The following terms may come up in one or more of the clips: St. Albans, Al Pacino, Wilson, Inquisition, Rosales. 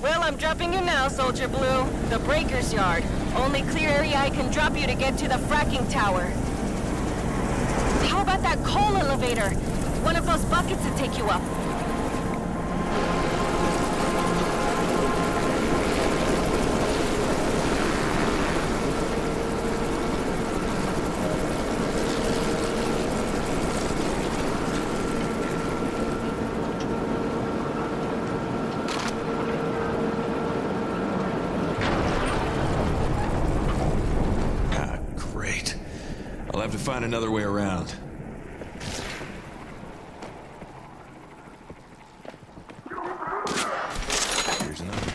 Well, I'm dropping you now, Soldier Blue. The breaker's yard. Only clear area I can drop you to get to the fracking tower. How about that coal elevator? One of those buckets to take you up. Have to find another way around. Here's another.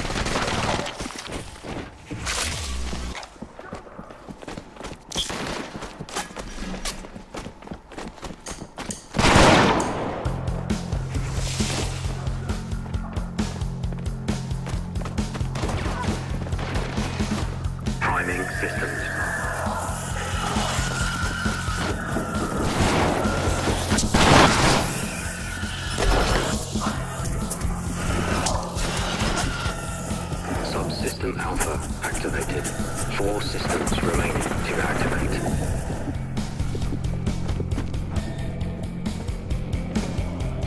Priming systems. System Alpha activated. 4 systems remaining to activate.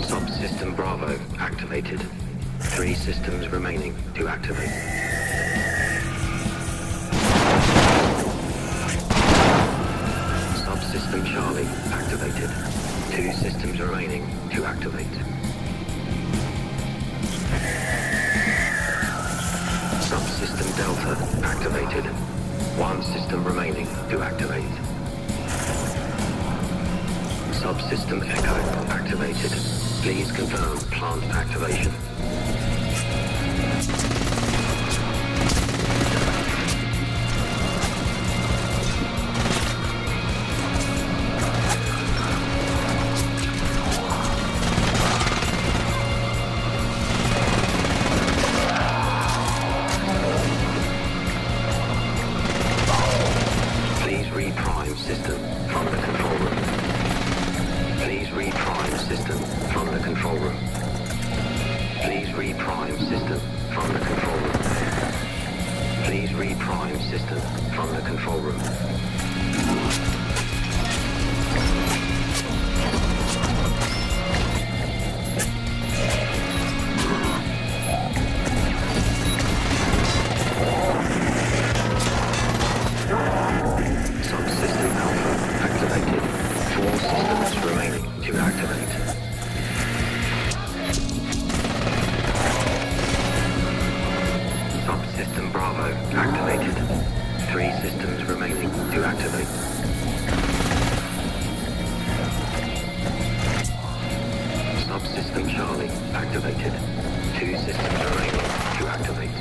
Subsystem Bravo activated. 3 systems remaining to activate. Subsystem Charlie activated. 2 systems remaining to activate. Subsystem Delta activated. 1 system remaining to activate. Subsystem Echo activated. Please confirm plant activation. System from the control room. Please reprime system from the control room. Please reprime system from the control room. Please reprime system from the control room. System Bravo activated. 3 systems remaining to activate. Subsystem Charlie activated. 2 systems remaining to activate.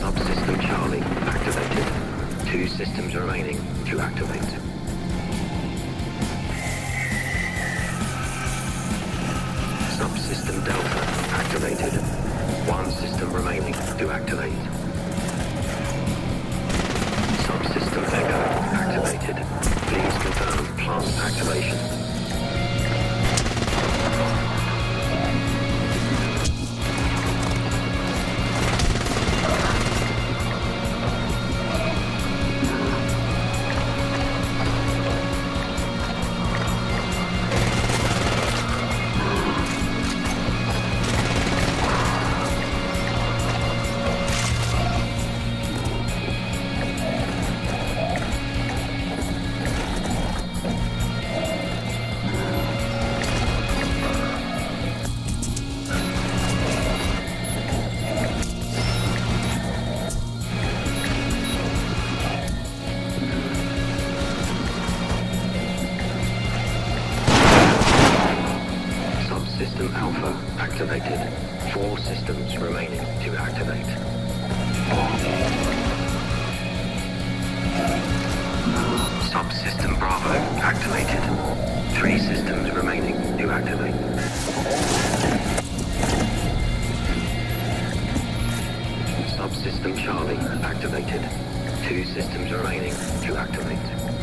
Subsystem Charlie activated. 2 systems remaining to activate. Subsystem Delta activated. 1 system remaining to activate. Subsystem Echo activated. Please confirm plant activation. System Alpha activated. 4 systems remaining to activate. Subsystem Bravo activated. 3 systems remaining to activate. Subsystem Charlie activated. 2 systems remaining to activate.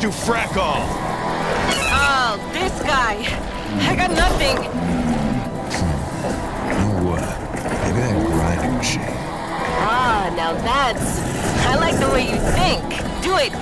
To frack all. Oh, this guy. I got nothing. You know what? Maybe that grinding machine. Ah, now that's... I like the way you think. Do it.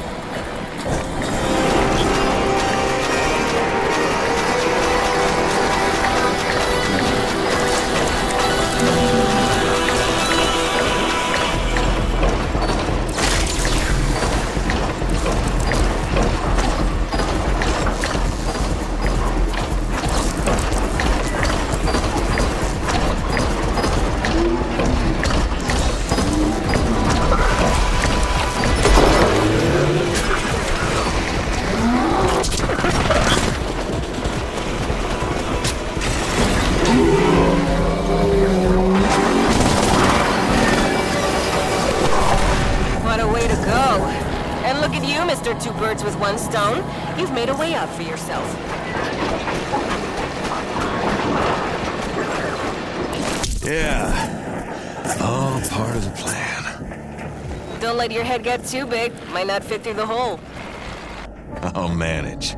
one stone, you've made a way up for yourself. Yeah, all part of the plan. Don't let your head get too big. Might not fit through the hole. I'll manage.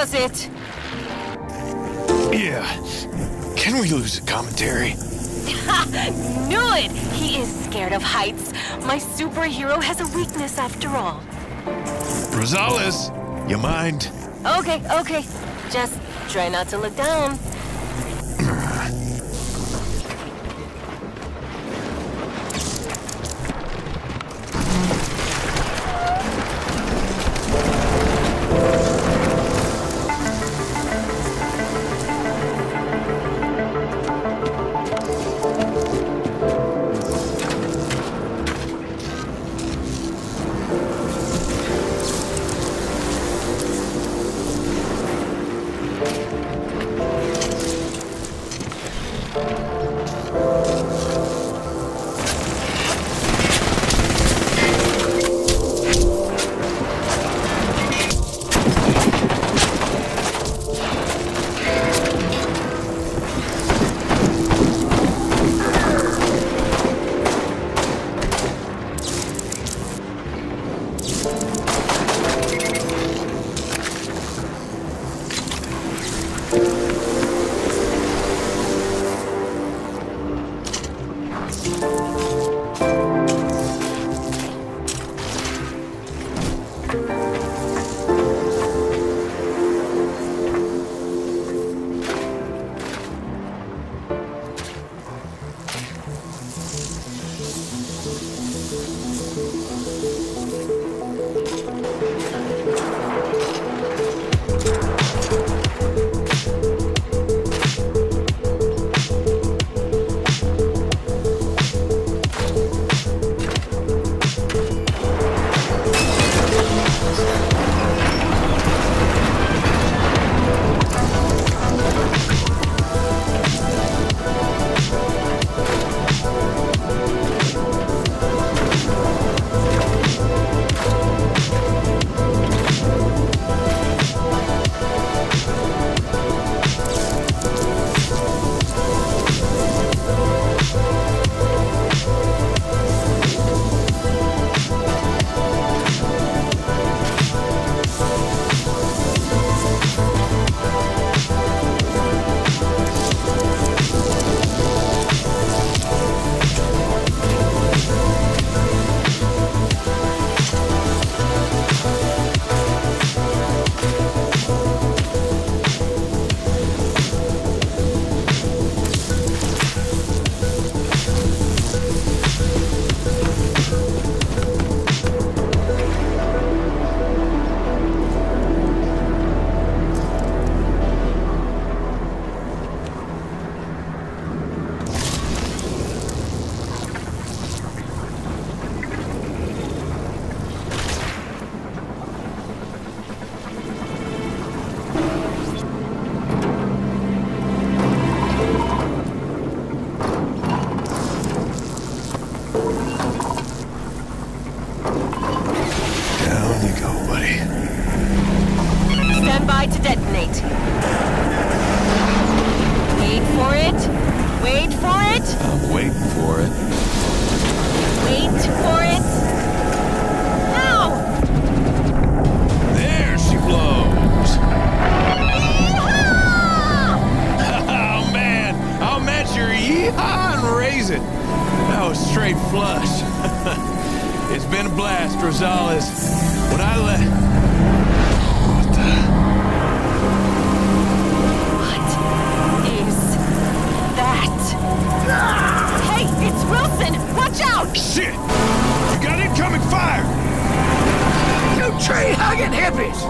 Does it? Yeah. Can we lose the commentary? Knew it! He is scared of heights. My superhero has a weakness after all. Rosales, you mind? Okay, okay. Just try not to look down. Wait for it. Wait for it? How? There she blows! Yee-haw! Oh man, I'll match your yee-haw and raise it. That was straight flush. It's been a blast, Rosales. When I left... Hey, it's Wilson! Watch out! Shit! You got incoming fire! You tree-hugging hippies!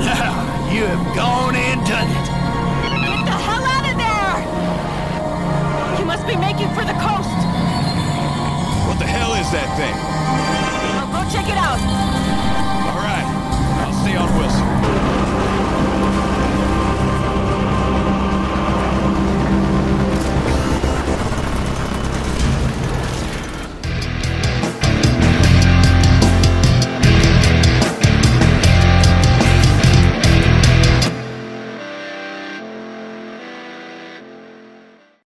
Now, you have gone and done it! Get the hell out of there! You must be making for the coast! What the hell is that thing? I'll go check it out.